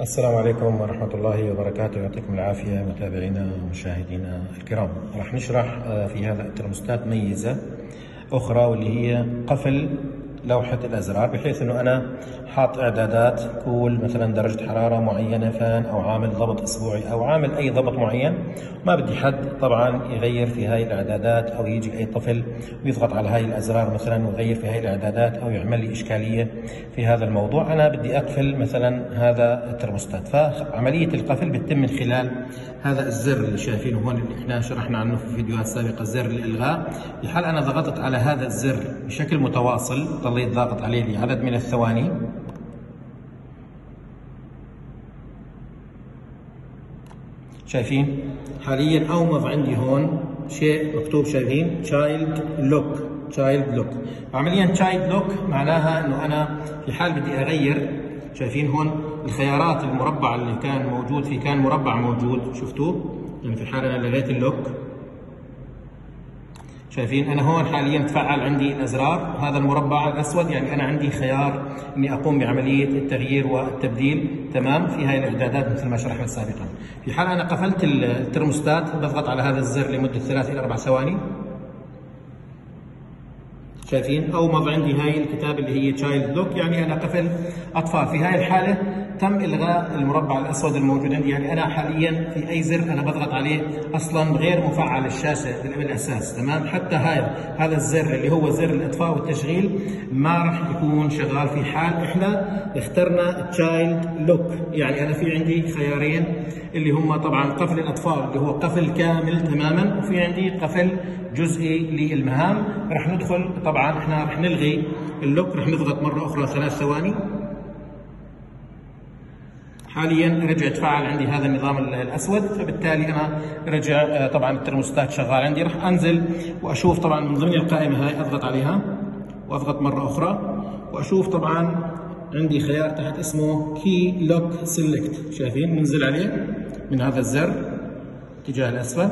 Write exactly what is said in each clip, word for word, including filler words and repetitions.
السلام عليكم ورحمة الله وبركاته، يعطيكم العافية متابعينا ومشاهدينا الكرام. راح نشرح في هذا الترمستات ميزة أخرى واللي هي قفل لوحة الأزرار، بحيث أنه أنا حاط إعدادات كول مثلا درجة حرارة معينة فان، أو عامل ضبط أسبوعي أو عامل أي ضبط معين، ما بدي حد طبعا يغير في هاي الإعدادات أو يجي أي طفل ويضغط على هاي الأزرار مثلا ويغير في هاي الإعدادات أو يعمل لي إشكالية في هذا الموضوع. أنا بدي أقفل مثلا هذا الترموستات، فعملية القفل بتتم من خلال هذا الزر اللي شايفينه هون، اللي إحنا شرحنا عنه في فيديوهات سابقة، زر الإلغاء. في حال أنا ضغطت على هذا الزر بشكل متواصل، ضليت ضاغط عليه لعدد من الثواني، شايفين حاليا أومض عندي هون شيء مكتوب، شايفين تشايلد لوك، تشايلد لوك. عمليا تشايلد لوك معناها إنه أنا في حال بدي أغير، شايفين هون الخيارات، المربع اللي كان موجود فيه كان مربع موجود، شفتوه؟ يعني في حال أنا لغيت اللوك، شايفين أنا هون حاليا تفعل عندي الأزرار، هذا المربع الأسود يعني أنا عندي خيار إني أقوم بعملية التغيير والتبديل، تمام، في هاي الإعدادات مثل ما شرحنا سابقا. في حال أنا قفلت الترموستات بضغط على هذا الزر لمدة ثلاث إلى أربع ثواني، شايفين أومض عندي هاي الكتاب اللي هي تشايلد لوك، يعني أنا قفل أطفال. في هاي الحالة تم إلغاء المربع الأسود الموجود عندي، يعني أنا حاليا في أي زر أنا بضغط عليه أصلا غير مفعل الشاشة من الأساس، تمام. حتى هاي هذا الزر اللي هو زر الإطفاء والتشغيل ما راح يكون شغال في حال إحنا اخترنا تشايلد لوك، يعني أنا في عندي خيارين اللي هم طبعا قفل الأطفال اللي هو قفل كامل تماما، وفي عندي قفل جزئي للمهام. راح ندخل طبعا، احنا راح نلغي اللوك، راح نضغط مرة أخرى ثلاث ثواني. حاليا رجع تفعل عندي هذا النظام الاسود، فبالتالي انا رجع طبعا الترموستات شغال عندي. راح انزل واشوف طبعا من ضمن القائمه هاي، اضغط عليها واضغط مره اخرى واشوف طبعا عندي خيار تحت اسمه كي لوك سيلكت، شايفين بنزل عليه من هذا الزر اتجاه الاسفل،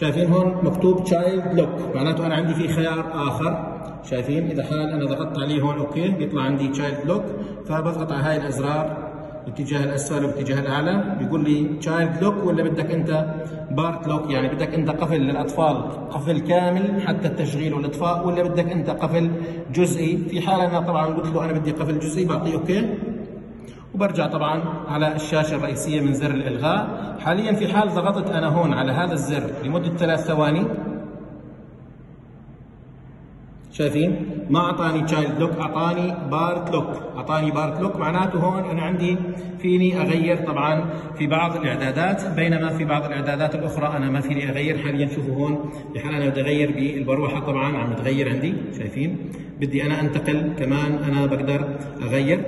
شايفين هون مكتوب تشايلد لوك، معناته انا عندي في خيار اخر، شايفين اذا حال انا ضغطت عليه هون اوكي بيطلع عندي تشايلد لوك، فبضغط على هاي الازرار باتجاه الاسفل وباتجاه الاعلى بيقول لي تشايلد لوك، ولا بدك انت بارت لوك، يعني بدك انت قفل للاطفال قفل كامل حتى التشغيل والاطفاء، ولا بدك انت قفل جزئي. في حال انا طبعا قلت له انا بدي قفل جزئي بعطيه اوكي، وبرجع طبعا على الشاشه الرئيسيه من زر الالغاء. حاليا في حال ضغطت انا هون على هذا الزر لمده ثلاث ثواني، شايفين ما اعطاني تشايلد لوك، اعطاني بارت لوك، اعطاني بارت لوك، معناته هون انا عندي فيني اغير طبعا في بعض الاعدادات، بينما في بعض الاعدادات الاخرى انا ما فيني اغير. حاليا شوفوا هون بحال انا بدي اغير بالبروحه طبعا عم تغير عندي، شايفين بدي انا انتقل كمان انا بقدر اغير،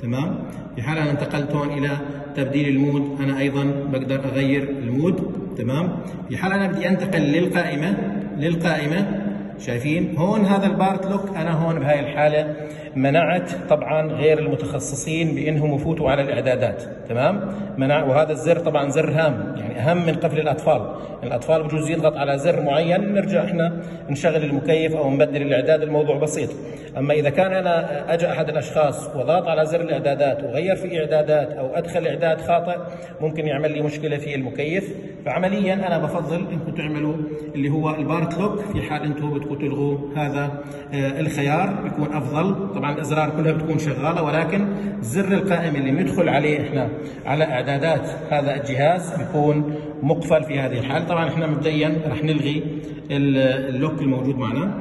تمام. في حال انا انتقلت هون الى تبديل المود انا ايضا بقدر اغير المود، تمام. في حال انا بدي انتقل للقائمه للقائمه شايفين هون هذا البارت لوك، أنا هون بهاي الحالة منعت طبعا غير المتخصصين بأنهم يفوتوا على الإعدادات، تمام؟ منع، وهذا الزر طبعا زر هام، يعني أهم من قفل الأطفال. الأطفال بجوز يضغط على زر معين نرجع إحنا نشغل المكيف أو نبدل الإعداد، الموضوع بسيط. أما إذا كان أنا أجى أحد الأشخاص وضغط على زر الإعدادات وغير في إعدادات أو أدخل إعداد خاطئ ممكن يعمل لي مشكلة في المكيف، فعمليا أنا بفضل أنكم تعملوا اللي هو البارت لوك. في حال أنتم بتكونوا تلغوا هذا الخيار بيكون أفضل. طبعا الأزرار كلها بتكون شغالة، ولكن زر القائمة اللي بندخل عليه إحنا على إعدادات هذا الجهاز بيكون مقفل في هذه الحالة. طبعا إحنا مبدئيا رح نلغي اللوك الموجود معنا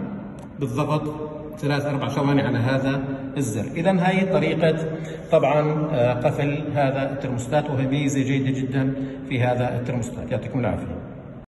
بالضغط ثلاث أربع ثواني على هذا الزر. إذا هاي طريقة طبعا قفل هذا الترموستات، وهي ميزة جيدة جدا في هذا الترموستات. يعطيكم العافية.